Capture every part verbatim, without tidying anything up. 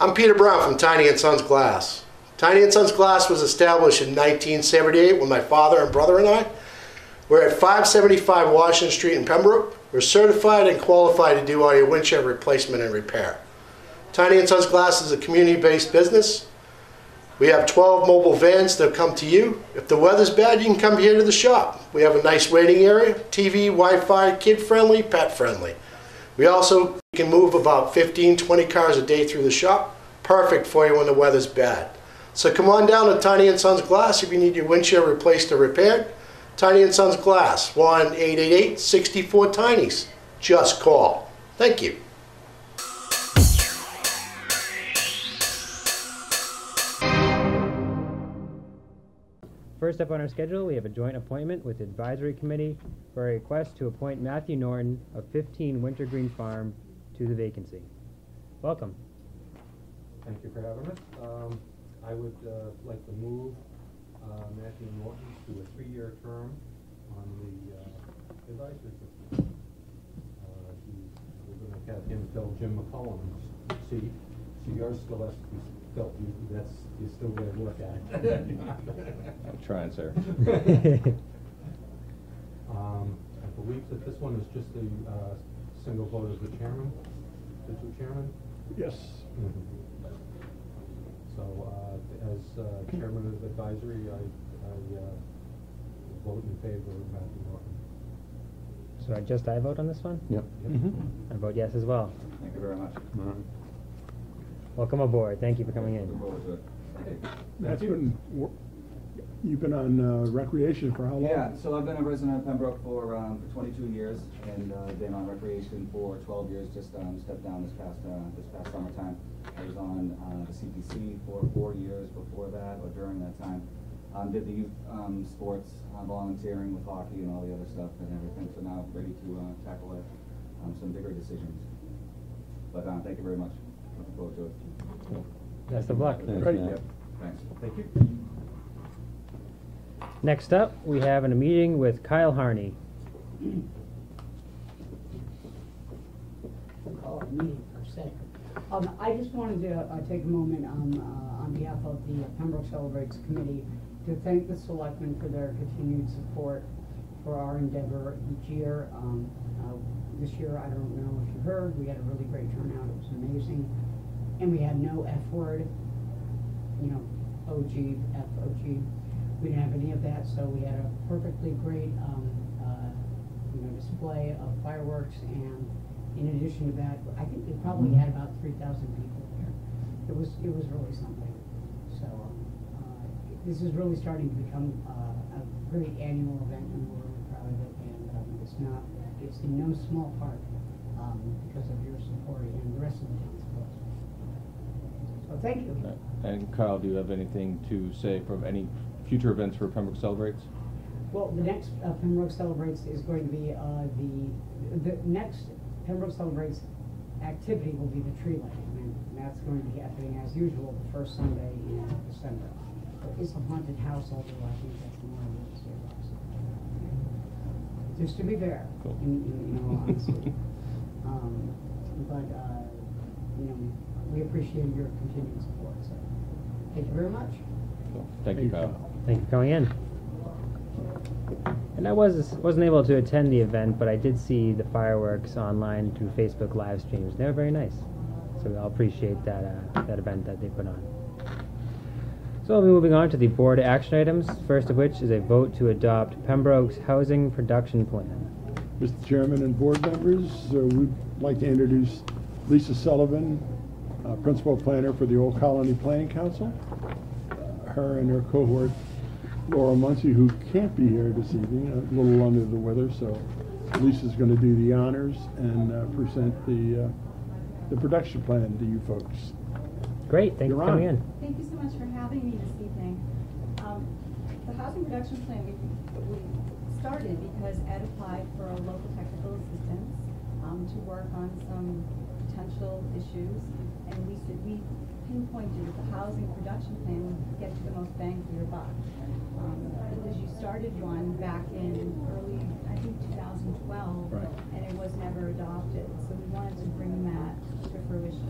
I'm Peter Brown from Tiny and Sons Glass. Tiny and Sons Glass was established in nineteen seventy-eight when my father and brother and I were at five seventy-five Washington Street in Pembroke. We're certified and qualified to do audio windshield replacement and repair. Tiny and Sons Glass is a community-based business. We have twelve mobile vans that come to you. If the weather's bad, you can come here to the shop. We have a nice waiting area, T V, Wi-Fi, kid-friendly, pet-friendly. We also can move about fifteen, twenty cars a day through the shop. Perfect for you when the weather's bad. So come on down to Tiny and Sons Glass if you need your windshield replaced or repaired. Tiny and Sons Glass, one eight eight eight, six four, T I N Y S. Just call. Thank you. First up on our schedule, we have a joint appointment with the Advisory Committee for a request to appoint Matthew Norton of fifteen Wintergreen Farm to the vacancy. Welcome. Thank you for having us. Um, I would uh, like to move uh, Matthew Norton to a three-year term on the uh, Advisory Committee. Uh, we're going to have him fill Jim McCollum's seat, so yours still has to be filled. You, that's you still going to look at it. I'm trying, sir. um, I believe that this one is just the uh, single vote as the chairman, the two chairman? Yes. Mm-hmm. So uh, as uh, chairman of the advisory, I, I uh, vote in favor of Matthew Norton. So I just I vote on this one? Yep. Yep. Mm-hmm. I vote yes as well. Thank you very much. Mm-hmm. Welcome aboard. Thank you for coming in. Matthew, you've been on uh, recreation for how long? Yeah, so I've been a resident of Pembroke for, um, for twenty-two years, and uh, been on recreation for twelve years. Just um, stepped down this past uh, this past summertime. I was on uh, the C P C for four years before that, or during that time. Um, did the youth um, sports, uh, volunteering with hockey and all the other stuff and everything. So now I'm ready to uh, tackle it, um, some bigger decisions. But um, thank you very much. Looking forward to it. Best of luck. Thanks. Great. Yep. Thanks. Thank you. Next up, we have a meeting with Kyle Harney. Call it meeting per se. Um, I just wanted to uh, take a moment um, uh, on behalf of the Pembroke Celebrates Committee to thank the selectmen for their continued support for our endeavor each year. Um, uh, This year, I don't know if you heard, we had a really great turnout. It was amazing. And we had no F word, you know, O G, F O G. We didn't have any of that, so we had a perfectly great um, uh, you know, display of fireworks. And in addition to that, I think we probably had about three thousand people there. It was, it was really something. So um, uh, this is really starting to become uh, a great annual event, and we're really proud of it. And um, it's not... It's in no small part um, because of your support and the rest of the town's support. So thank you. Okay. And Kyle, do you have anything to say from any future events for Pembroke Celebrates? Well, the next uh, Pembroke Celebrates is going to be uh, the the next Pembroke Celebrates activity will be the tree lighting, and that's going to be happening as usual the first Sunday in December. So it's a haunted house, although I think that's more than this year. Just to be there, cool. in, in, in all honesty. um, but uh, you know, we appreciate your continued support. So, thank you very much. Cool. Thank, thank you, Kyle. Thank you for coming in. And I was wasn't able to attend the event, but I did see the fireworks online through Facebook live streams. They were very nice, so we all appreciate that uh, that event that they put on. So we'll be moving on to the board action items, first of which is a vote to adopt Pembroke's Housing Production Plan. Mister Chairman and board members, uh, we'd like to introduce Lisa Sullivan, uh, Principal Planner for the Old Colony Planning Council. Uh, her and her cohort, Laura Muncy, who can't be here this evening, a little under the weather, so Lisa's going to do the honors and uh, present the, uh, the production plan to you folks. Great, thank you for coming in. Thank you so much for having me this evening. Um, the housing production plan we, we started because Ed applied for a local technical assistance um, to work on some potential issues, and we said we pinpointed that the housing production plan would get you the most bang for your buck. Um, because you started one back in early, I think, two thousand twelve, right, and it was never adopted, so we wanted to bring that to fruition.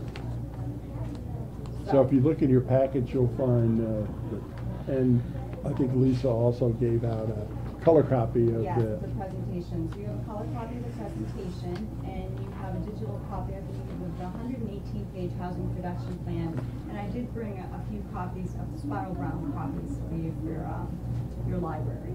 So if you look in your package, you'll find, uh, and I think Lisa also gave out a color copy of yeah, the, the presentation. So you have a color copy of the presentation, and you have a digital copy of the one hundred eighteen page housing production plan. And I did bring a, a few copies of the spiral bound copies for you for your, um, your library.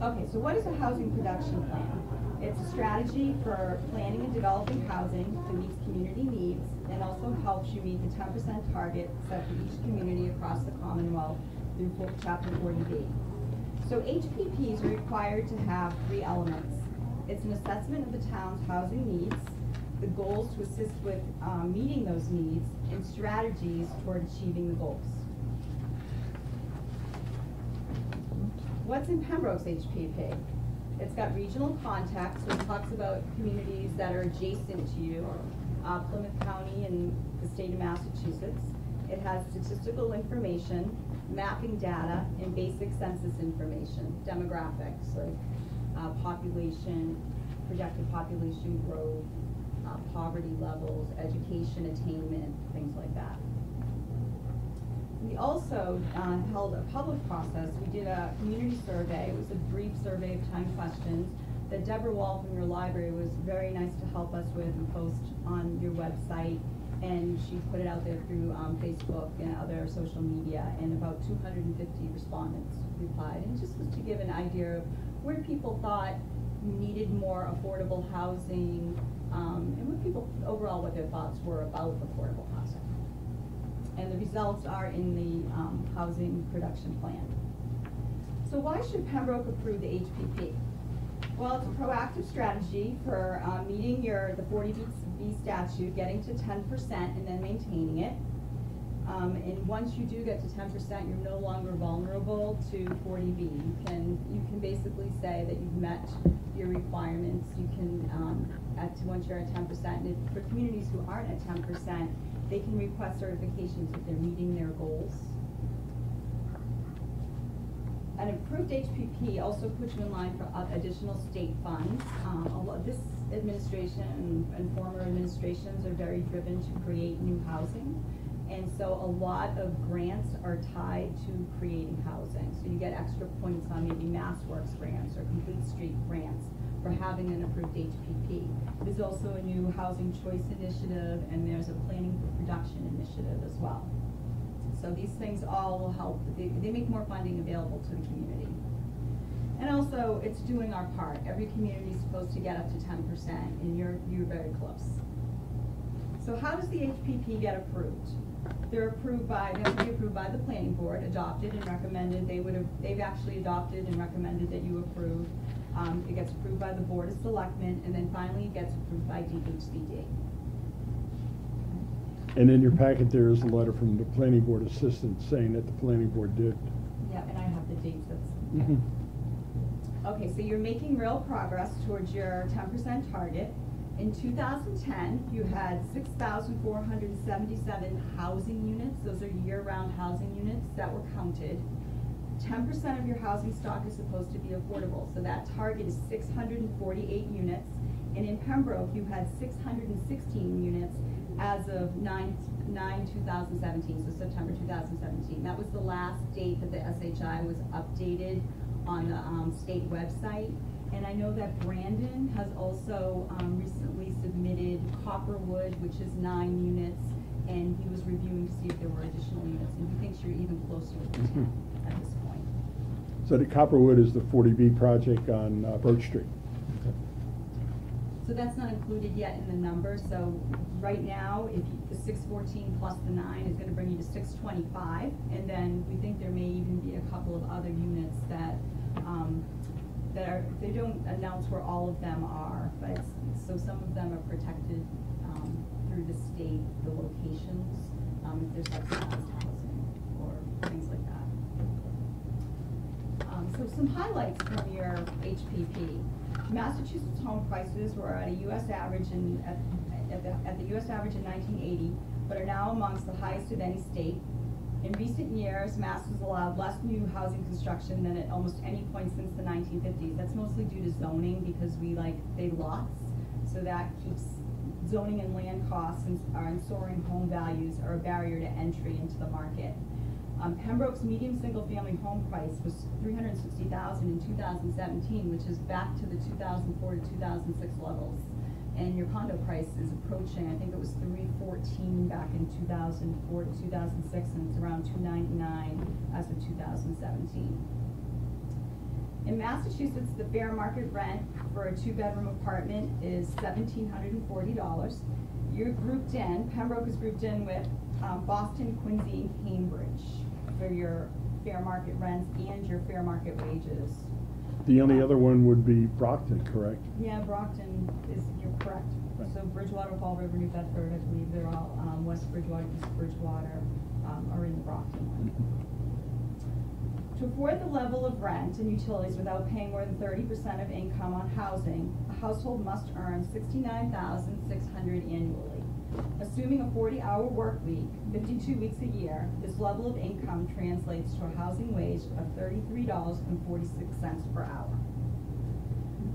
Okay, so what is a housing production plan? It's a strategy for planning and developing housing that meets community needs and also helps you meet the ten percent target set for each community across the Commonwealth through Chapter forty B. So H P Ps are required to have three elements. It's an assessment of the town's housing needs, the goals to assist with um, meeting those needs, and strategies toward achieving the goals. What's in Pembroke's H P P? It's got regional context, so it talks about communities that are adjacent to you, uh, Plymouth County and the state of Massachusetts. It has statistical information, mapping data, and basic census information, demographics, like uh, population, projected population growth, uh, poverty levels, education attainment, things like that. We also uh, held a public process. We did a community survey. It was a brief survey of ten questions that Deborah Wall from your library was very nice to help us with and post on your website. And she put it out there through um, Facebook and other social media. And about two hundred fifty respondents replied. And just was to give an idea of where people thought you needed more affordable housing um, and what people overall what their thoughts were about affordable housing. And the results are in the um, housing production plan. So why should Pembroke approve the H P P? Well, it's a proactive strategy for uh, meeting your the forty B statute, getting to ten percent and then maintaining it. Um, and once you do get to ten percent, you're no longer vulnerable to forty B. You can, you can basically say that you've met your requirements. You can, um, at, once you're at ten percent, and if, for communities who aren't at ten percent, they can request certifications if they're meeting their goals. An approved H P P also puts you in line for additional state funds. Um, a lot, this administration and, and former administrations are very driven to create new housing. And so a lot of grants are tied to creating housing. So you get extra points on maybe MassWorks grants or Complete Street grants for having an approved H P P. There's also a new housing choice initiative, and there's a planning for production initiative as well. So these things all will help. They, they make more funding available to the community. And also, it's doing our part. Every community is supposed to get up to ten percent, and you're, you're very close. So how does the H P P get approved? They're approved by, they have to be approved by the planning board, adopted and recommended. They would have, they've actually adopted and recommended that you approve. Um, it gets approved by the Board of Selectmen, and then finally it gets approved by D H C D. And in your packet there is a letter from the Planning Board Assistant saying that the Planning Board did. Yeah, and I have the dates. That's okay. Mm-hmm. Okay, so you're making real progress towards your ten percent target. In two thousand ten, you had six thousand four hundred seventy-seven housing units. Those are year-round housing units that were counted. ten percent of your housing stock is supposed to be affordable, so that target is six hundred forty-eight units. And in Pembroke, you had six hundred sixteen units as of nine two thousand seventeen, so September two thousand seventeen. That was the last date that the S H I was updated on the um, state website. And I know that Brandon has also um, recently submitted Copperwood, which is nine units, and he was reviewing to see if there were additional units, and he thinks you're even closer to ten at this point. So the Copperwood is the forty B project on uh, Birch Street. Okay. So that's not included yet in the number. So right now, if you, the six fourteen plus the nine is going to bring you to six twenty-five, and then we think there may even be a couple of other units that um, that are they don't announce where all of them are, but so some of them are protected um, through the state, the locations, um, if there's subsidized housing or things like that. So some highlights from your H P P. Massachusetts home prices were at a U S average in, at, at, the, at the U S average in nineteen eighty, but are now amongst the highest of any state. In recent years, Mass has allowed less new housing construction than at almost any point since the nineteen fifties. That's mostly due to zoning because we like big lots, so that keeps zoning and land costs and, uh, and soaring home values are a barrier to entry into the market. Um, Pembroke's median single-family home price was three hundred sixty thousand dollars in two thousand seventeen, which is back to the two thousand four to two thousand six levels. And your condo price is approaching, I think it was three fourteen back in two thousand four to two thousand six, and it's around two ninety-nine as of two thousand seventeen. In Massachusetts, the fair market rent for a two-bedroom apartment is one thousand seven hundred forty dollars. You're grouped in, Pembroke is grouped in with um, Boston, Quincy, and Cambridge for your fair market rents and your fair market wages. The only um, other one would be Brockton, correct? Yeah, Brockton is, you're correct. Right. So Bridgewater, Fall River, New Bedford, I believe they're all, um, West Bridgewater, East Bridgewater, um, are in the Brockton one. To afford the level of rent and utilities without paying more than thirty percent of income on housing, a household must earn sixty-nine thousand six hundred dollars annually. Assuming a forty-hour work week, fifty-two weeks a year, this level of income translates to a housing wage of thirty-three dollars and forty-six cents per hour.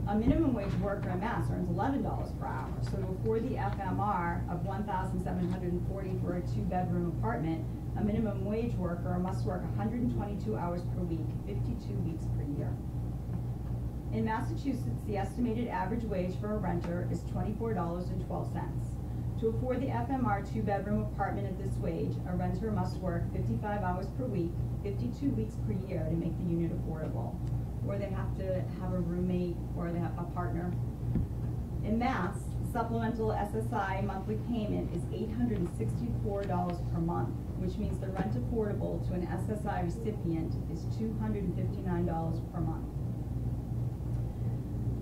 A minimum wage worker in Mass earns eleven dollars per hour, so to afford the F M R of one thousand seven hundred forty dollars for a two-bedroom apartment, a minimum wage worker must work one hundred twenty-two hours per week, fifty-two weeks per year. In Massachusetts, the estimated average wage for a renter is twenty-four dollars and twelve cents. To afford the F M R two-bedroom apartment at this wage, a renter must work fifty-five hours per week, fifty-two weeks per year to make the unit affordable, or they have to have a roommate or they have a partner. In Mass, supplemental S S I monthly payment is eight hundred sixty-four dollars per month, which means the rent affordable to an S S I recipient is two hundred fifty-nine dollars per month.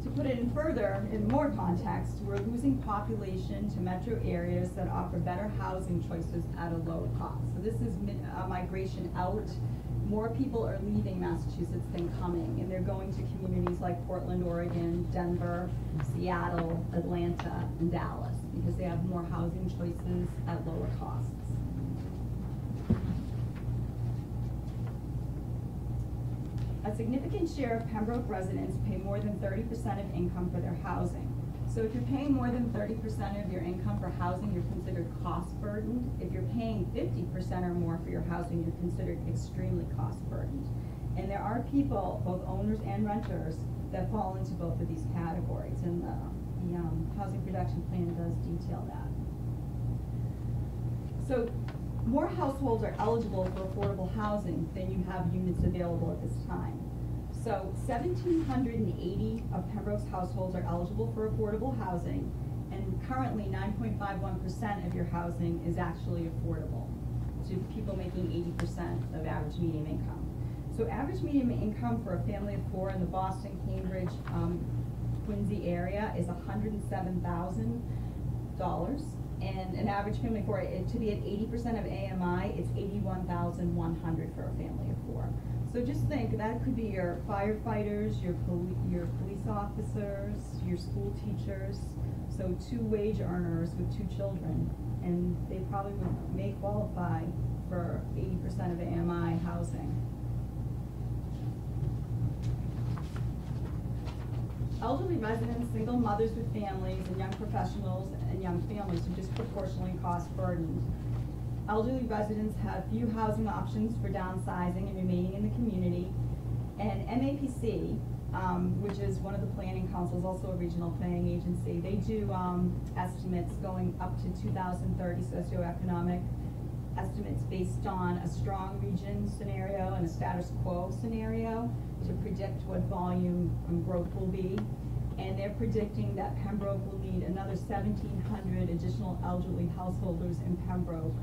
To put it in further, in more context, we're losing population to metro areas that offer better housing choices at a lower cost. So this is uh, migration out. More people are leaving Massachusetts than coming, and they're going to communities like Portland, Oregon, Denver, Seattle, Atlanta, and Dallas, because they have more housing choices at lower costs. A significant share of Pembroke residents pay more than thirty percent of income for their housing. So if you're paying more than thirty percent of your income for housing, you're considered cost burdened. If you're paying fifty percent or more for your housing, you're considered extremely cost burdened. And there are people, both owners and renters, that fall into both of these categories, and the, the um, Housing Production Plan does detail that. So more households are eligible for affordable housing than you have units available at this time. So one thousand seven hundred eighty of Pembroke's households are eligible for affordable housing, and currently nine point five one percent of your housing is actually affordable to people making eighty percent of average median income. So average median income for a family of four in the Boston, Cambridge, um, Quincy area is one hundred seven thousand dollars, and an average family of four, it, to be at eighty percent of A M I, it's eighty-one thousand one hundred dollars for a family of four. So just think, that could be your firefighters, your, poli your police officers, your school teachers. So two wage earners with two children, and they probably would, may qualify for eighty percent of A M I housing. Elderly residents, single mothers with families, and young professionals and young families are disproportionately cost burdened. Elderly residents have few housing options for downsizing and remaining in the community. And M A P C, um, which is one of the planning councils, also a regional planning agency, they do um, estimates going up to two thousand thirty socioeconomic estimates based on a strong region scenario and a status quo scenario to predict what volume and growth will be. And they're predicting that Pembroke will need another seventeen hundred additional elderly householders in Pembroke.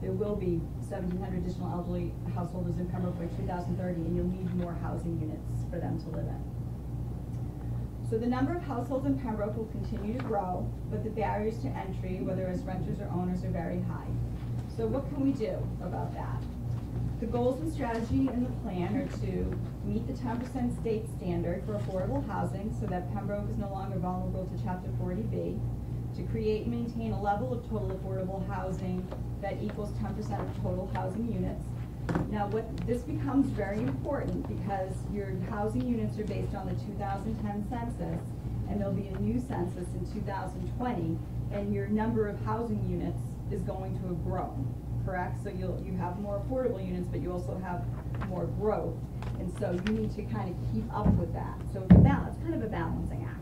There will be seventeen hundred additional elderly householders in Pembroke by two thousand thirty, and you'll need more housing units for them to live in. So the number of households in Pembroke will continue to grow, but the barriers to entry, whether as renters or owners, are very high. So what can we do about that? The goals and strategy in the plan are to meet the ten percent state standard for affordable housing so that Pembroke is no longer vulnerable to Chapter forty B, to create and maintain a level of total affordable housing that equals ten percent of total housing units. Now, what this becomes very important, because your housing units are based on the two thousand ten census, and there'll be a new census in two thousand twenty, and your number of housing units is going to have grown, correct? So you'll, you have more affordable units, but you also have more growth, and so you need to kind of keep up with that. So it's, about, it's kind of a balancing act.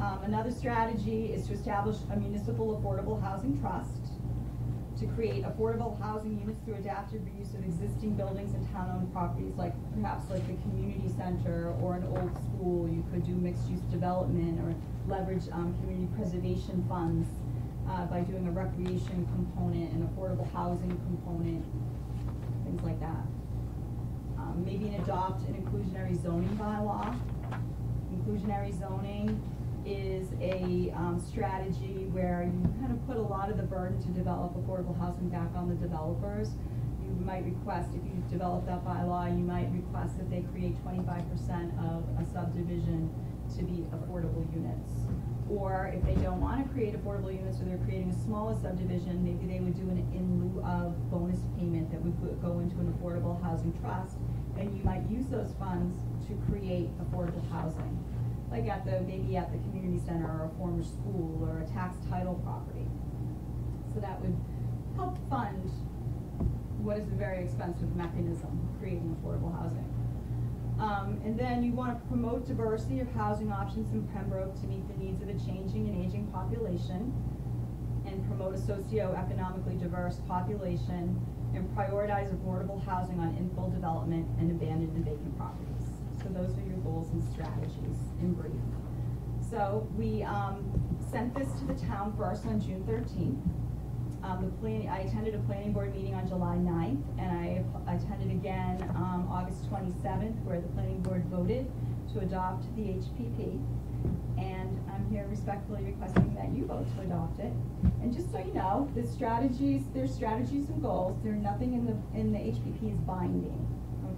Um, another strategy is to establish a municipal affordable housing trust, to create affordable housing units through adaptive reuse of existing buildings and town-owned properties, like perhaps like a community center or an old school. You could do mixed-use development or leverage um, community preservation funds uh, by doing a recreation component and affordable housing component, things like that. Um, maybe adopt an inclusionary zoning bylaw. Inclusionary zoning is a um, strategy where you kind of put a lot of the burden to develop affordable housing back on the developers. You might request, if you develop that bylaw, you might request that they create twenty-five percent of a subdivision to be affordable units. Or if they don't want to create affordable units, or they're creating a smaller subdivision, maybe they would do an in lieu of bonus payment that would go into an affordable housing trust, and you might use those funds to create affordable housing, like at the, maybe at the community center or a former school or a tax title property. So that would help fund what is a very expensive mechanism, creating affordable housing. Um, and then you want to promote diversity of housing options in Pembroke to meet the needs of a changing and aging population, and promote a socioeconomically diverse population, and prioritize affordable housing on infill development and abandoned and vacant properties. So those are your goals and strategies in brief. So we um, sent this to the town first on June thirteenth. Um, the plan I attended a planning board meeting on July ninth, and I attended again um, August twenty-seventh, where the planning board voted to adopt the H P P. And I'm here respectfully requesting that you vote to adopt it. And just so you know, the strategies, there's strategies and goals. There's nothing in the in the H P P is binding.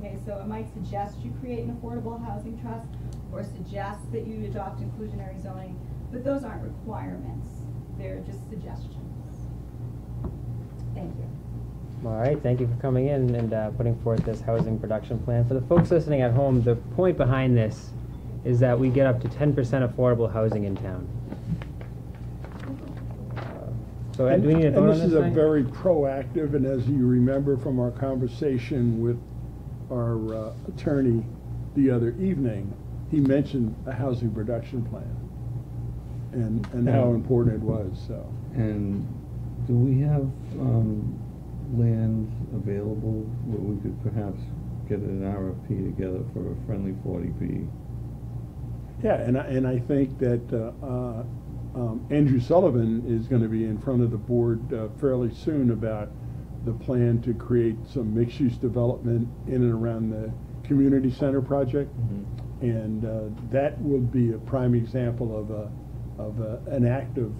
Okay, so it might suggest you create an affordable housing trust, or suggest that you adopt inclusionary zoning, but those aren't requirements. They're just suggestions. Thank you. All right, thank you for coming in and uh, putting forth this housing production plan. For the folks listening at home, the point behind this is that we get up to ten percent affordable housing in town. So, Ed, do we need to vote on this? And this is a very proactive, and as you remember from our conversation with our uh, attorney the other evening, he mentioned a housing production plan and, and how important it was. So, and do we have um, land available where we could perhaps get an R F P together for a friendly forty B? Yeah, and I, and I think that uh, uh, um, Andrew Sullivan is going to be in front of the board uh, fairly soon about the plan to create some mixed-use development in and around the community center project, mm-hmm. and uh, that will be a prime example of a of a, an active,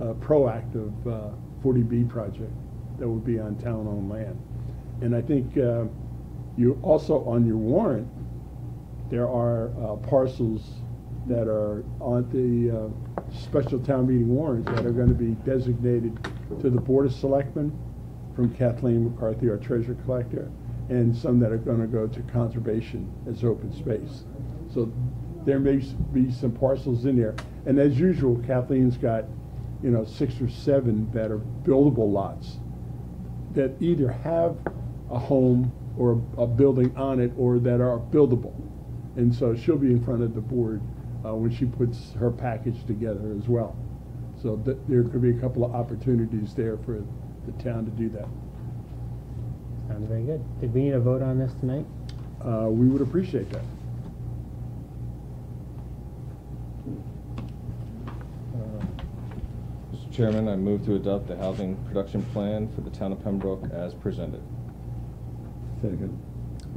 uh, proactive uh, forty B project that would be on town-owned land. And I think uh, you also on your warrant there are uh, parcels that are on the uh, special town meeting warrant that are going to be designated to the Board of Selectmen from Kathleen McCarthy, our treasurer collector, and some that are going to go to conservation as open space. So there may be some parcels in there. And as usual, Kathleen's got, you know, six or seven that are buildable lots that either have a home or a building on it, or that are buildable. And so she'll be in front of the board uh, when she puts her package together as well. So th there could be a couple of opportunities there for the town to do that. Sounds very good. Did we need a vote on this tonight? Uh, we would appreciate that. Uh, Mister Chairman, I move to adopt the housing production plan for the town of Pembroke as presented. Second.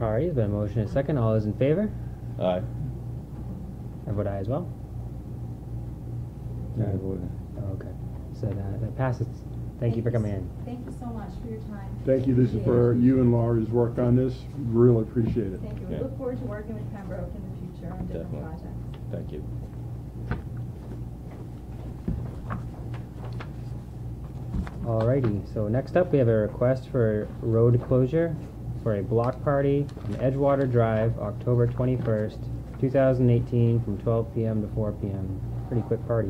All right, there's been a motion and a second. All those in favor? Aye. I vote aye as well. I vote aye. Okay. So that, that passes. Thank, Thank you for coming in. Thank you so much for your time. Thank you, Lisa, for you and Laura's work on this. Really appreciate it. Thank you. We yeah. look forward to working with Pembroke in the future on different Definitely. projects. Thank you. Alrighty, so next up we have a request for road closure for a block party on Edgewater Drive, October twenty-first, two thousand eighteen, from twelve P M to four P M pretty quick party.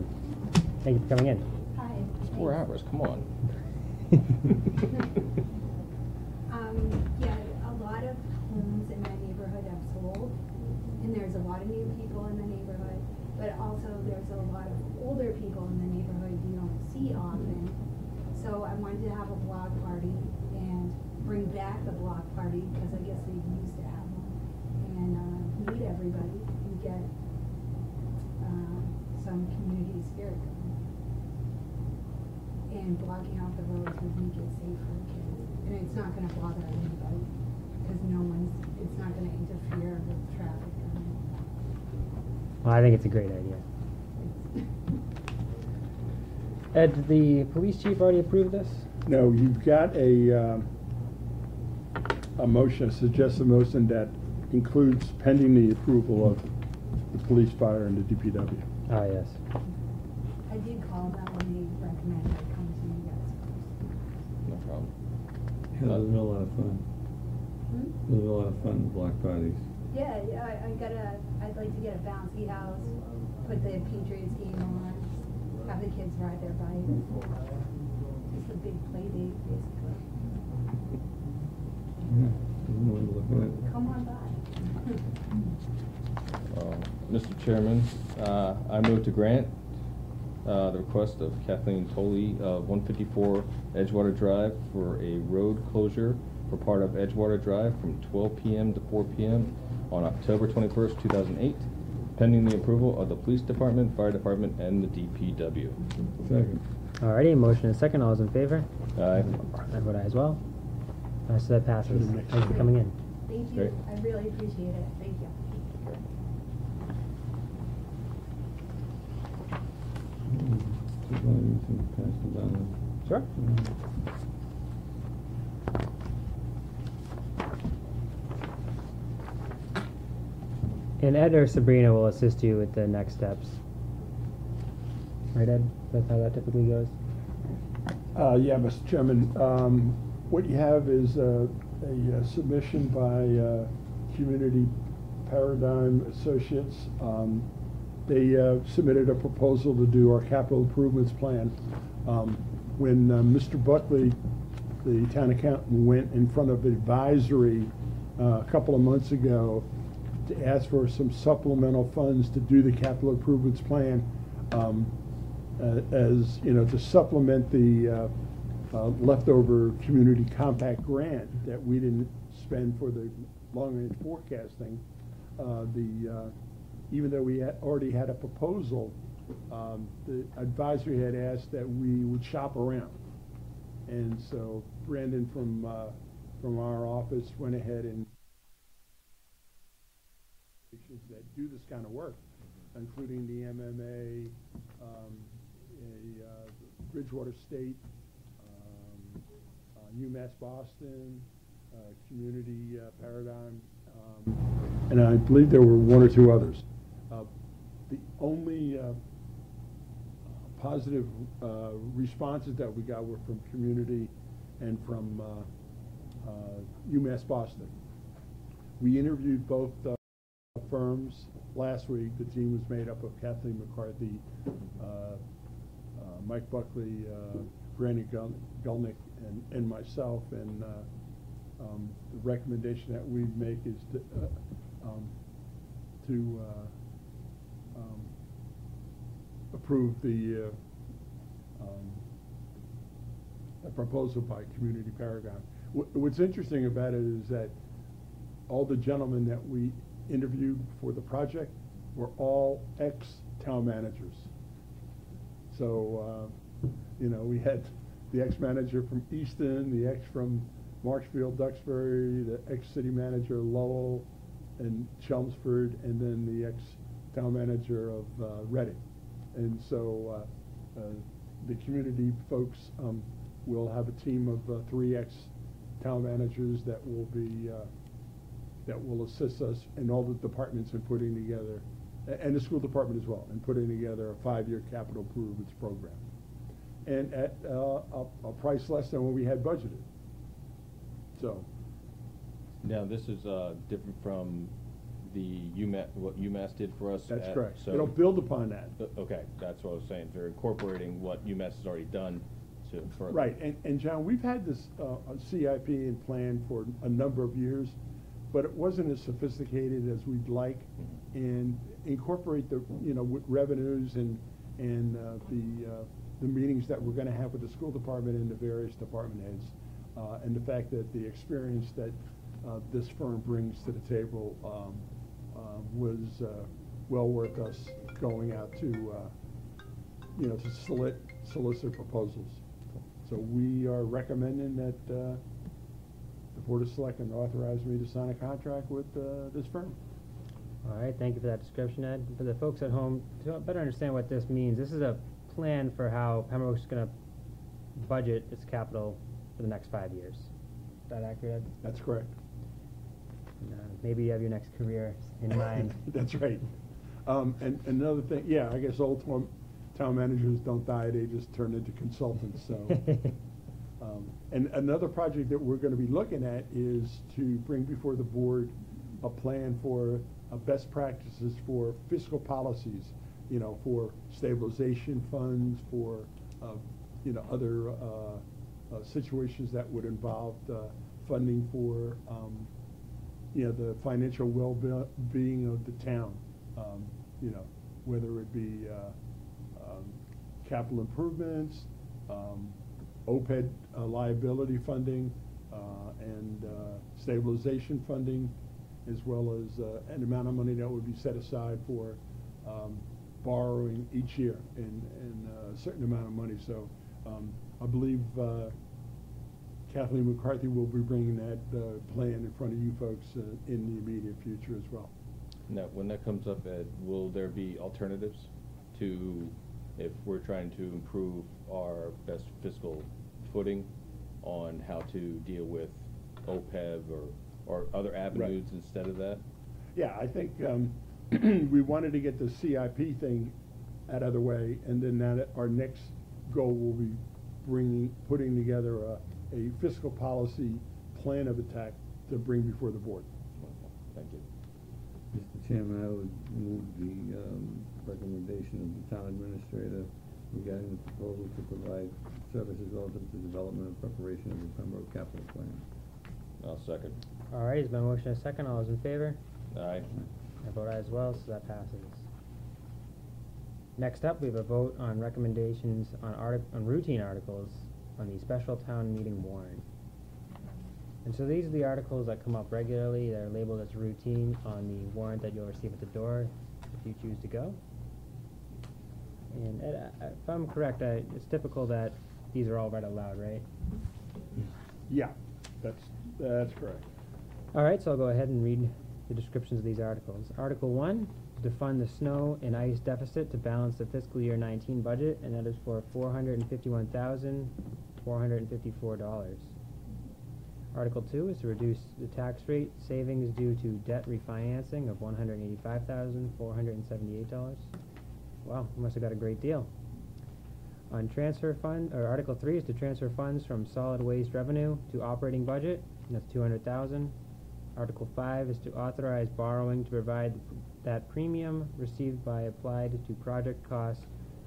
Thank you for coming in. Hi. Four hours, come on. um, yeah, a lot of homes in my neighborhood have sold, and there's a lot of new people in the neighborhood, but also there's a lot of older people in the neighborhood you don't see often. So I wanted to have a block party and bring back the block party, because I guess we used to have one, and uh, meet everybody and get uh, some community spirit going. And blocking off the roads would make it safe for the kids, and it's not going to bother anybody because no one's. It's not going to interfere with traffic or anything. Well, I think it's a great idea. Ed, did the police chief already approve this? No, you got a uh, a motion, a suggested motion that includes pending the approval of the police, fire, and the D P W. Ah, yes. I did call that when they recommended it come to you guys first. No problem. Yeah, there's been a lot of fun. Hmm? There's been a lot of fun with block parties. Yeah, I, I gotta, I'd like to get a bouncy house, put the Patriots game on. Have the kids ride their bikes. It's a big play date, basically. Yeah. Come on by. uh, Mister Chairman, uh, I move to grant uh, the request of Kathleen Tolley of one fifty-four Edgewater Drive for a road closure for part of Edgewater Drive from twelve p m to four p m on October twenty-first, two thousand eight. Pending the approval of the police department, fire department, and the D P W. Second. Alrighty, motion and second. All those in favor? Aye. I vote aye as well. Uh, so that passes. Thank you for coming in. Thank you. Great. I really appreciate it. Thank you. Sure. And Ed or Sabrina will assist you with the next steps. Right, Ed? That's how that typically goes? Uh, yeah, Mister Chairman. Um, what you have is uh, a uh, submission by uh, Community Paradigm Associates. Um, they uh, submitted a proposal to do our capital improvements plan. Um, when uh, Mister Buckley, the town accountant, went in front of advisory uh, a couple of months ago, to ask for some supplemental funds to do the capital improvements plan, um, uh, as you know, to supplement the uh, uh, leftover community compact grant that we didn't spend for the long-range forecasting. Uh, the uh, even though we had already had a proposal, um, the advisory had asked that we would shop around, and so Brandon from uh, from our office went ahead and. That do this kind of work, including the M M A, um, a, uh, Bridgewater State, um, uh, UMass Boston, uh, Community uh, Paradigm, um, and I believe there were one or two others. Uh, the only uh, positive uh, responses that we got were from Community and from uh, uh, UMass Boston. We interviewed both uh, firms. Last week, the team was made up of Kathleen McCarthy, uh, uh, Mike Buckley, uh, Granny Gul Gulnick, and, and myself. And uh, um, the recommendation that we make is to, uh, um, to uh, um, approve the, uh, um, the proposal by Community Paradigm. Wh what's interesting about it is that all the gentlemen that we interviewed for the project were all ex-town managers. So, uh, you know, we had the ex-manager from Easton, the ex from Marshfield-Duxbury, the ex-city manager Lowell and Chelmsford, and then the ex-town manager of uh, Reading. And so uh, uh, the community folks um, will have a team of uh, three ex-town managers that will be uh, that will assist us and all the departments in putting together, and the school department as well, in putting together a five-year capital improvements program. And at uh, a, a price less than what we had budgeted. So. Now this is uh, different from the UMass, what UMass did for us. That's at, correct. So it'll build upon that. Okay, that's what I was saying. They're incorporating what UMass has already done. To further. Right, and, and John, we've had this uh, C I P and plan for a number of years, but it wasn't as sophisticated as we'd like, mm-hmm. and incorporate the you know with revenues and and uh, the uh, the meetings that we're going to have with the school department and the various department heads, uh, and the fact that the experience that uh, this firm brings to the table um, uh, was uh, well worth us going out to uh, you know to solicit solicit proposals. So we are recommending that uh, the Board of Selectmen authorize me to sign a contract with uh, this firm. All right, thank you for that description, Ed. For the folks at home, to better understand what this means, this is a plan for how Pembroke is going to budget its capital for the next five years. Is that accurate, Ed? That's correct. And, uh, maybe you have your next career in mind. That's right. Um, and another thing, yeah, I guess old time town managers don't die, they just turn into consultants. So, um, and another project that we're going to be looking at is to bring before the board a plan for uh, best practices for fiscal policies, you know, for stabilization funds, for, uh, you know, other uh, uh, situations that would involve uh, funding for, um, you know, the financial well-being of the town, um, you know, whether it be uh, capital improvements, um, OPEB uh, liability funding, uh, and uh, stabilization funding, as well as uh, an amount of money that would be set aside for um, borrowing each year in, in a certain amount of money. So um, I believe uh, Kathleen McCarthy will be bringing that uh, plan in front of you folks uh, in the immediate future as well. Now, when that comes up, Ed, will there be alternatives to, if we're trying to improve our best fiscal footing, on how to deal with OPEB or, or other avenues, right, instead of that? Yeah, I think um, we wanted to get the C I P thing out of the way, and then that our next goal will be bringing, putting together a, a fiscal policy plan of attack to bring before the board. Wonderful. Thank you. Mister Chairman, I would move the um, recommendation of the town administrator regarding the proposal to provide services relative to development and preparation of the Pembroke capital plan. I'll second. All right, it's been a motion and a second. All those in favor? Aye. I vote aye as well, so that passes. Next up, we have a vote on recommendations on, on routine articles on the special town meeting warrant. And so these are the articles that come up regularly. They're labeled as routine on the warrant that you'll receive at the door if you choose to go. And Ed, if I'm correct, I, it's typical that these are all read aloud, right? Yeah, that's, that's correct. All right, so I'll go ahead and read the descriptions of these articles. Article one, to fund the snow and ice deficit to balance the fiscal year nineteen budget, and that is for four hundred fifty-one thousand four hundred fifty-four dollars. Article two is to reduce the tax rate savings due to debt refinancing of one hundred eighty-five thousand four hundred seventy-eight dollars. Wow, we must have got a great deal. On transfer fund, or Article three is to transfer funds from solid waste revenue to operating budget, and that's two hundred thousand dollars. Article five is to authorize borrowing to provide that premium received by applied to project costs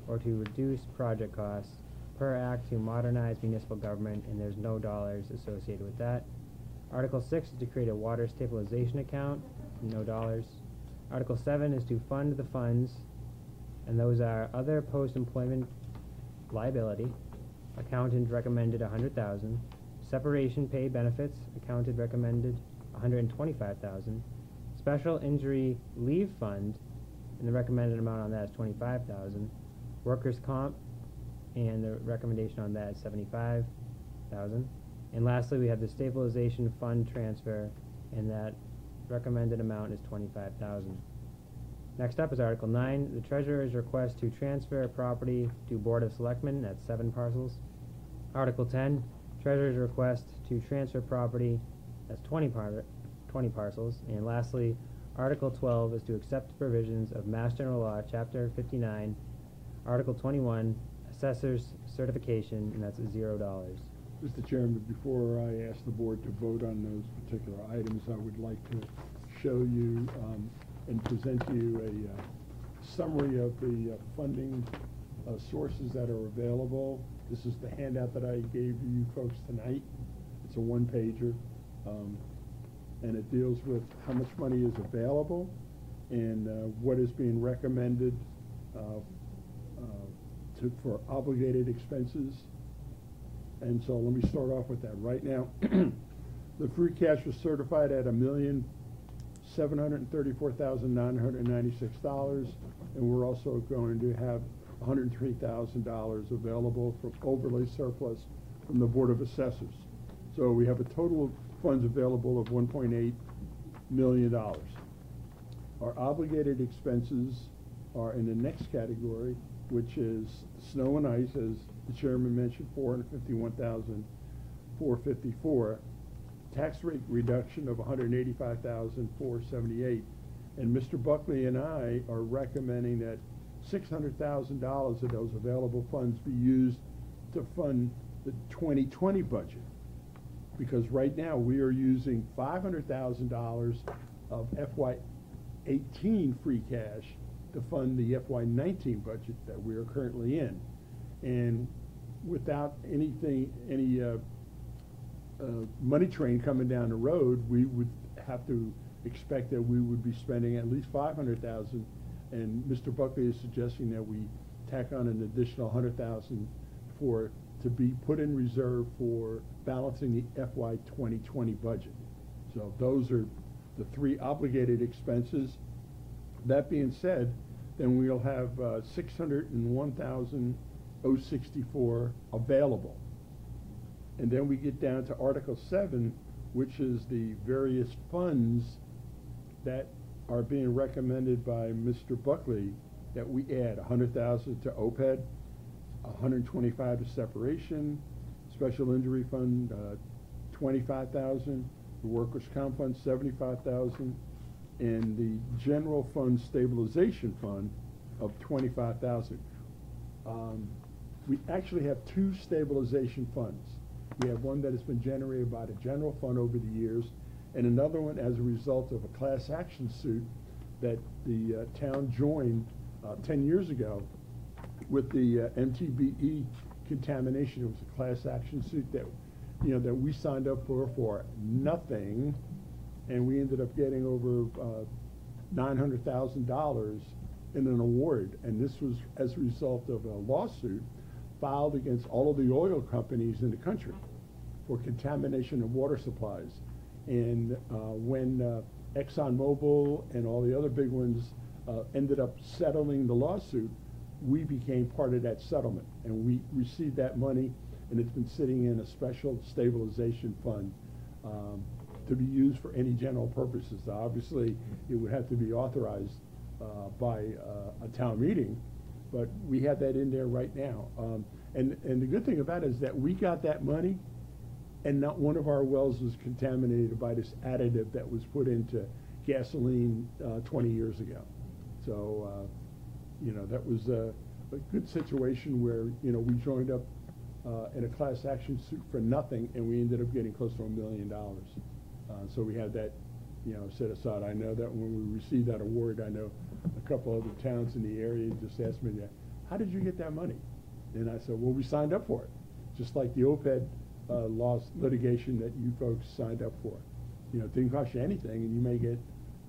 or to reduce project costs per act to modernize municipal government, and there's no dollars associated with that. Article six is to create a water stabilization account, no dollars. Article seven is to fund the funds, and those are other post-employment liability, accountant recommended one hundred thousand dollars, separation pay benefits, accountant recommended one hundred twenty-five thousand dollars, special injury leave fund, and the recommended amount on that is twenty-five thousand dollars, workers' comp, and the recommendation on that is seventy-five thousand dollars. And lastly, we have the stabilization fund transfer, and that recommended amount is twenty-five thousand dollars. Next up is Article nine, the treasurer's request to transfer a property to Board of Selectmen, that's seven parcels. Article ten, treasurer's request to transfer property, that's twenty, par twenty parcels. And lastly, Article twelve is to accept the provisions of Mass General Law, Chapter fifty-nine, Article twenty-one, Assessor's certification, and that's zero dollars. Mister Chairman, before I ask the board to vote on those particular items, I would like to show you um, and present you a uh, summary of the uh, funding uh, sources that are available. This is the handout that I gave you folks tonight. It's a one-pager, um, and it deals with how much money is available and uh, what is being recommended uh, uh, to, for obligated expenses. And so let me start off with that right now. The free cash was certified at one million seven hundred thirty-four thousand nine hundred ninety-six dollars, and we're also going to have one hundred three thousand dollars available for overlay surplus from the Board of Assessors. So we have a total of funds available of one point eight million dollars. Our obligated expenses are in the next category, which is snow and ice, as the chairman mentioned, four hundred fifty-one thousand four hundred fifty-four dollars. Tax rate reduction of one hundred eighty-five thousand four hundred seventy-eight dollars, and Mister Buckley and I are recommending that six hundred thousand dollars of those available funds be used to fund the twenty twenty budget, because right now we are using five hundred thousand dollars of F Y eighteen free cash to fund the F Y nineteen budget that we are currently in, and without anything, any uh, Uh, money train coming down the road, we would have to expect that we would be spending at least five hundred thousand dollars, and Mister Buckley is suggesting that we tack on an additional one hundred thousand dollars for to be put in reserve for balancing the F Y twenty twenty budget. So those are the three obligated expenses. That being said, then we'll have uh, six hundred one thousand oh sixty-four available. And then we get down to Article seven, which is the various funds that are being recommended by Mister Buckley that we add. one hundred thousand dollars to O P E B, one hundred twenty-five thousand dollars to separation, special injury fund, uh, twenty-five thousand dollars, the workers' comp fund, seventy-five thousand dollars, and the general fund stabilization fund of twenty-five thousand dollars. Um, we actually have two stabilization funds. We have one that has been generated by the general fund over the years, and another one as a result of a class action suit that the uh, town joined uh, ten years ago with the uh, M T B E contamination. It was a class action suit that, you know, that we signed up for for nothing, and we ended up getting over uh, nine hundred thousand dollars in an award, and this was as a result of a lawsuit filed against all of the oil companies in the country for contamination of water supplies. And uh, when uh, ExxonMobil and all the other big ones uh, ended up settling the lawsuit, we became part of that settlement, and we received that money, and it's been sitting in a special stabilization fund um, to be used for any general purposes. Now, obviously, it would have to be authorized uh, by uh, a town meeting, but we have that in there right now. Um, and, and the good thing about it is that we got that money and not one of our wells was contaminated by this additive that was put into gasoline uh, twenty years ago. So, uh, you know, that was a, a good situation where, you know, we joined up uh, in a class action suit for nothing, and we ended up getting close to a million dollars. Uh, so we had that, you know, set aside. I know that when we received that award, I know a couple other towns in the area just asked me, how did you get that money? And I said, well, we signed up for it. Just like the O P E B uh, loss litigation that you folks signed up for. You know, it didn't cost you anything, and you may get,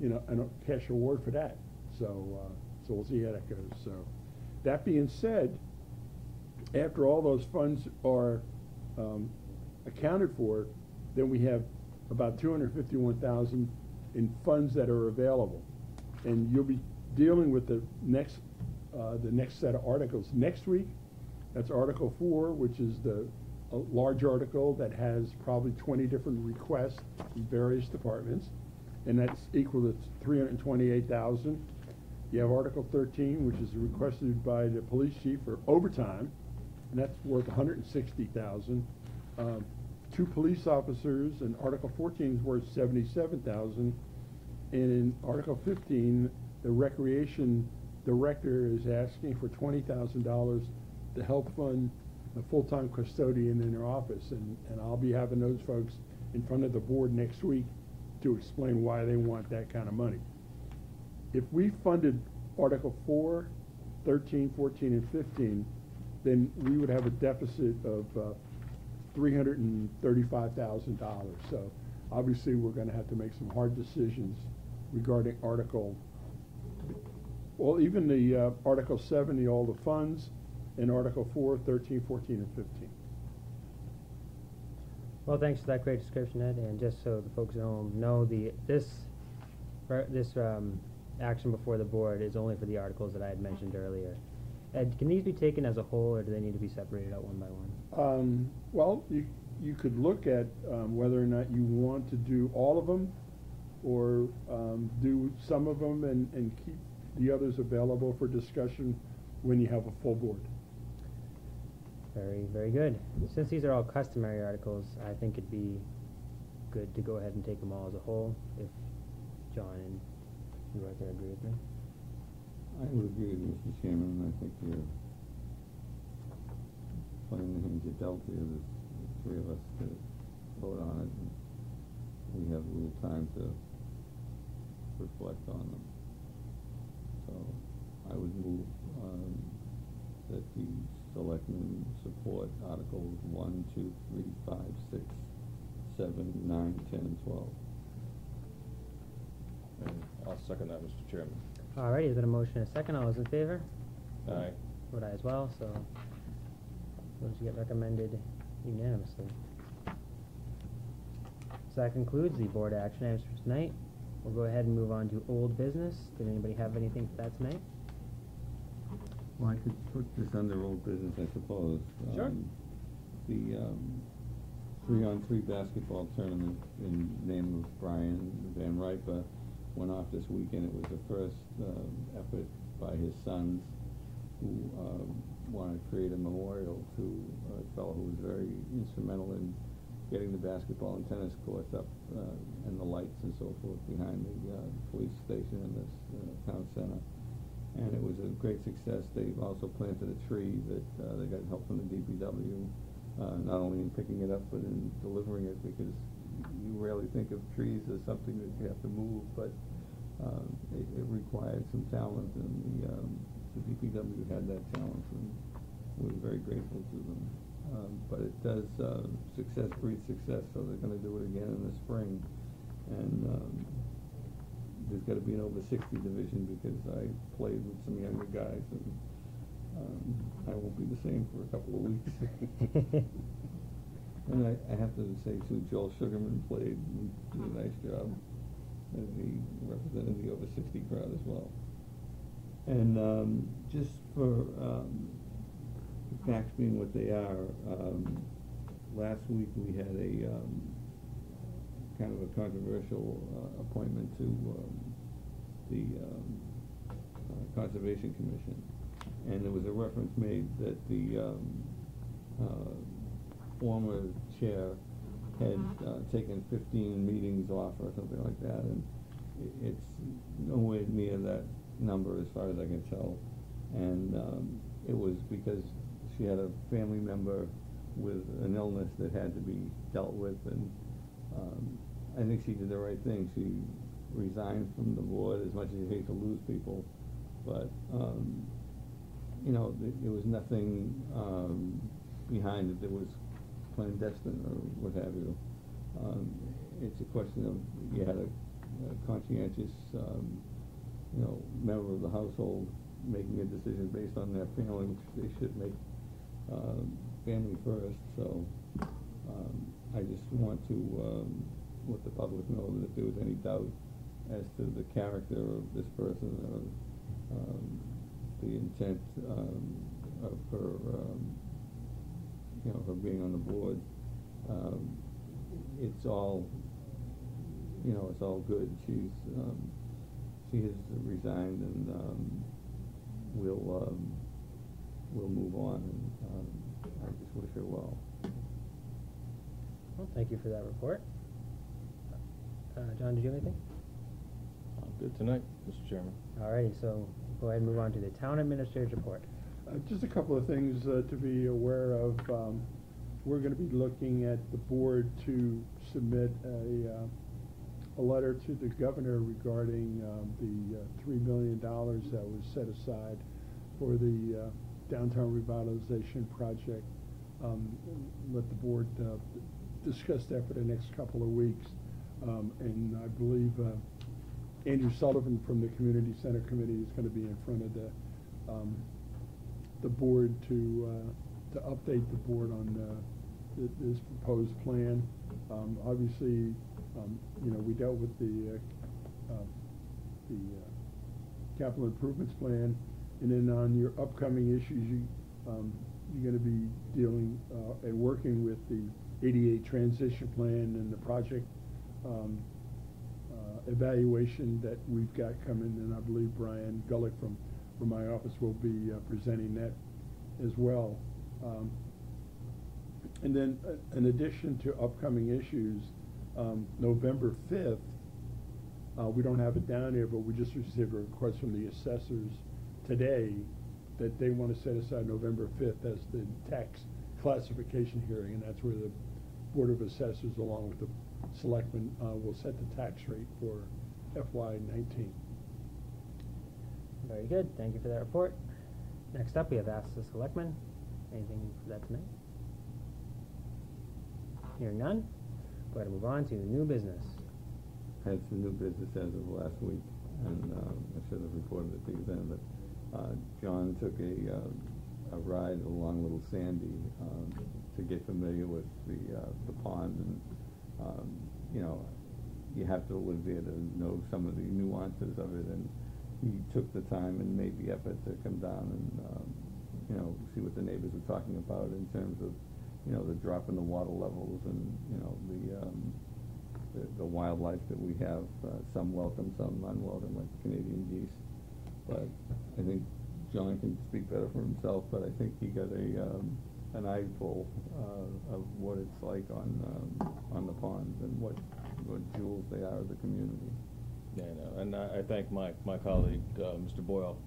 you know, a cash award for that. So, uh, so we'll see how that goes. So that being said, after all those funds are um, accounted for, then we have about two hundred fifty-one thousand dollars in funds that are available, and you'll be dealing with the next uh, the next set of articles next week. That's Article four, which is the uh, large article that has probably twenty different requests in various departments, and that's equal to three hundred twenty-eight thousand dollars. You have Article thirteen, which is requested by the police chief for overtime, and that's worth one hundred sixty thousand dollars. Um, two police officers, and Article fourteen is worth seventy-seven thousand dollars. And in Article fifteen, the recreation director is asking for twenty thousand dollars to help fund a full-time custodian in her office. And, and I'll be having those folks in front of the board next week to explain why they want that kind of money. If we funded Article four, thirteen, fourteen, and fifteen, then we would have a deficit of uh, three hundred thirty-five thousand dollars. So obviously we're going to have to make some hard decisions regarding Article, well, even the uh, Article seventy, all the funds, and Article four, thirteen, fourteen, and fifteen. Well, thanks for that great description, Ed. And just so the folks at home know, the this this um, action before the board is only for the articles that I had mentioned earlier. Ed, can these be taken as a whole, or do they need to be separated out one by one? Um, well, you you could look at um, whether or not you want to do all of them, or um, do some of them and and keep the others available for discussion when you have a full board. Very, very good. Since these are all customary articles, I think it'd be good to go ahead and take them all as a whole, if John and you right there agree with me. I would agree with Mister Chairman. I think you're playing the hand you're dealt here, the three of us to vote on it, and we have a little time to reflect on them. So I would move um, that the Selectmen support Articles one, two, three, five, six, seven, nine, ten, twelve. And I'll second that, Mister Chairman. All right, there's been a motion and a second. All those in favor? Aye. Would I as well, so those get recommended unanimously. So that concludes the board action items for tonight. We'll go ahead and move on to old business. Did anybody have anything for that tonight? Well, I could put this under old business, I suppose. Sure. Um, the um, three-on-three basketball tournament in the name of Brian Van Riper went off this weekend. It was the first um, effort by his sons, who um, wanted to create a memorial to a fellow who was very instrumental in getting the basketball and tennis courts up uh, and the lights and so forth behind the uh, police station in this uh, town center. And it was a great success. They've also planted a tree that uh, they got help from the D P W, uh, not only in picking it up, but in delivering it, because you rarely think of trees as something that you have to move, but um, it, it required some talent, and the, um, the D P W had that talent, and we're very grateful to them. Um, but it does, uh, success breeds success, so they're going to do it again in the spring. And um, there's got to be an over sixty division, because I played with some younger guys, and um, I won't be the same for a couple of weeks. And I, I have to say too, Joel Sugarman played and did a nice job, and he represented the over sixty crowd as well. And um, just for um, the facts being what they are, um, last week we had a um, kind of a controversial uh, appointment to um, the um, uh, Conservation Commission, and there was a reference made that the um, uh, former chair had uh, taken fifteen meetings off or something like that, and it's nowhere near that number as far as I can tell. And um, it was because she had a family member with an illness that had to be dealt with, and um, I think she did the right thing. She resigned from the board, as much as you hate to lose people, but um, you know, th there was nothing um, behind it that was clandestine or what have you. Um, it's a question of, you had a, a conscientious, um, you know, member of the household making a decision based on their family, which they should make uh, family first. So. Um, I just want to um, let the public know that if there was any doubt as to the character of this person or um, the intent um, of her, um, you know, her being on the board, um, it's all, you know, it's all good. She's um, she has resigned, and um, we'll um, we'll move on. And um, I just wish her well. Well, thank you for that report. Uh, John, did you have anything? I'm good tonight, Mister Chairman. All righty, so go ahead and move on to the town administrator's report. Uh, just a couple of things uh, to be aware of. Um, we're going to be looking at the board to submit a, uh, a letter to the governor regarding um, the uh, three million dollars that was set aside for the uh, downtown revitalization project. Um, let the board uh, discuss that for the next couple of weeks. Um, and I believe uh, Andrew Sullivan from the Community Center Committee is going to be in front of the, um, the board to, uh, to update the board on uh, th this proposed plan. Um, obviously, um, you know, we dealt with the, uh, uh, the uh, capital improvements plan, and then on your upcoming issues, you, um, you're going to be dealing uh, and working with the A D A Transition Plan and the project um, uh, evaluation that we've got coming, and I believe Brian Gullick from, from my office will be uh, presenting that as well. Um, And then, uh, in addition to upcoming issues, um, November fifth, uh, we don't have it down here, but we just received a request from the assessors today that they want to set aside November fifth as the tax classification hearing, and that's where the Board of Assessors, along with the selectmen, uh, will set the tax rate for F Y nineteen. Very good. Thank you for that report. Next up, we have asked the selectmen. Anything for that tonight? Hearing none, we're going to move on to new business. I had some new business as of last week, and um, I should have reported it to you then, but uh, John took a, uh, a ride along Little Sandy um, to get familiar with the, uh, the pond, and um, you know, you have to live there to know some of the nuances of it, and he took the time and made the effort to come down and um, you know, see what the neighbors were talking about in terms of, you know, the drop in the water levels, and you know, the um, the, the wildlife that we have, uh, some welcome, some unwelcome, like the Canadian geese. But I think John can speak better for himself, but I think he got a um, an eyeful uh, of what it's like on um, on the ponds and what what jewels they are of the community. Yeah, no, and I, I thank my my colleague uh, Mister Boyle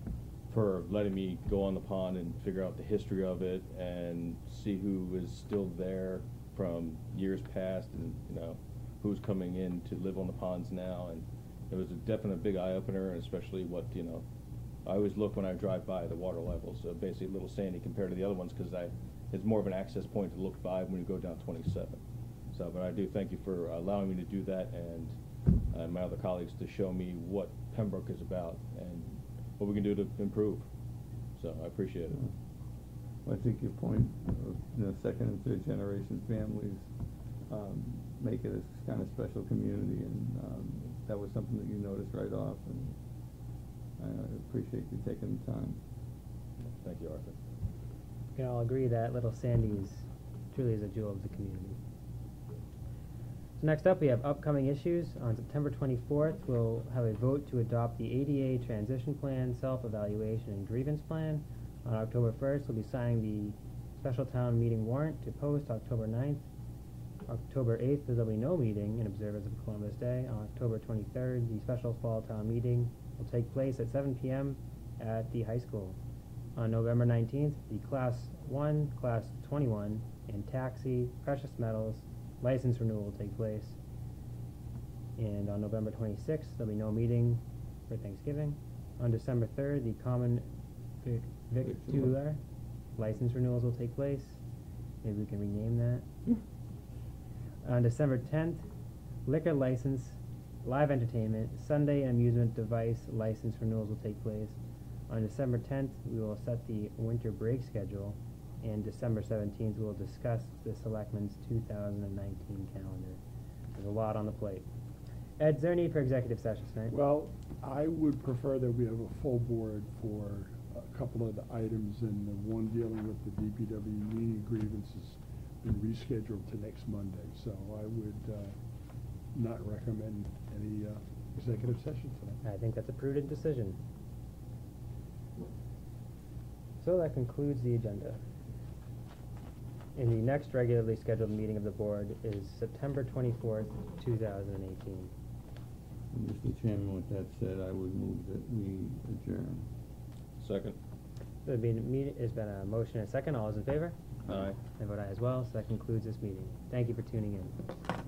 for letting me go on the pond and figure out the history of it and see who was still there from years past, and you know, who's coming in to live on the ponds now. And it was a definite big eye-opener, and especially what, you know, I always look when I drive by the water levels, so basically Little Sandy compared to the other ones, because I it's more of an access point to look by when you go down twenty-seven. So, but I do thank you for allowing me to do that, and, and my other colleagues, to show me what Pembroke is about and what we can do to improve. So I appreciate it. Well, I think your point of, you know, second and third generation families um, make it a kind of special community, and um, that was something that you noticed right off, and I appreciate you taking the time. Thank you, Arthur. We can all agree that Little Sandy's truly is a jewel of the community. So next up, we have upcoming issues. On September twenty-fourth, we'll have a vote to adopt the A D A Transition Plan, Self-Evaluation, and Grievance Plan. On October first, we'll be signing the Special Town Meeting Warrant to post October ninth. October eighth, there will be no meeting in observance of Columbus Day. On October twenty-third, the Special Fall Town Meeting will take place at seven p m at the high school. On November nineteenth, the Class one, Class twenty-one, and Taxi, Precious Metals, license renewal will take place. And on November twenty-sixth, there'll be no meeting for Thanksgiving. On December third, the common vic, vic victular license renewals will take place. Maybe we can rename that. On December tenth, liquor license, live entertainment, Sunday and amusement device license renewals will take place. On December tenth, we will set the winter break schedule. And December seventeenth, we'll discuss the Selectmen's two thousand nineteen calendar. There's a lot on the plate. Ed, is there a need for executive session tonight? Well, I would prefer that we have a full board for a couple of the items, and the one dealing with the D P W union grievances been rescheduled to next Monday. So I would uh, not recommend any uh, executive session tonight. I think that's a prudent decision. So that concludes the agenda. And the next regularly scheduled meeting of the board is September twenty-fourth, two thousand eighteen. Mister Chairman, with that said, I would move that we adjourn. Second. There's been a motion and a second. All those in favor? Aye. I vote aye as well. So that concludes this meeting. Thank you for tuning in.